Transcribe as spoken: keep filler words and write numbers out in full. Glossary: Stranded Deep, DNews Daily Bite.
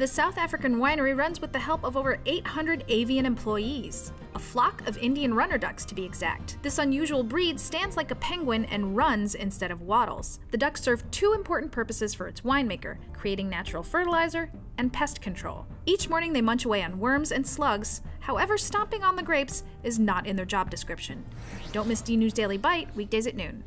The South African winery runs with the help of over eight hundred avian employees, a flock of Indian runner ducks to be exact. This unusual breed stands like a penguin and runs instead of waddles. The ducks serve two important purposes for its winemaker, creating natural fertilizer and pest control. Each morning they munch away on worms and slugs, however stomping on the grapes is not in their job description. Don't miss DNews Daily Bite, weekdays at noon.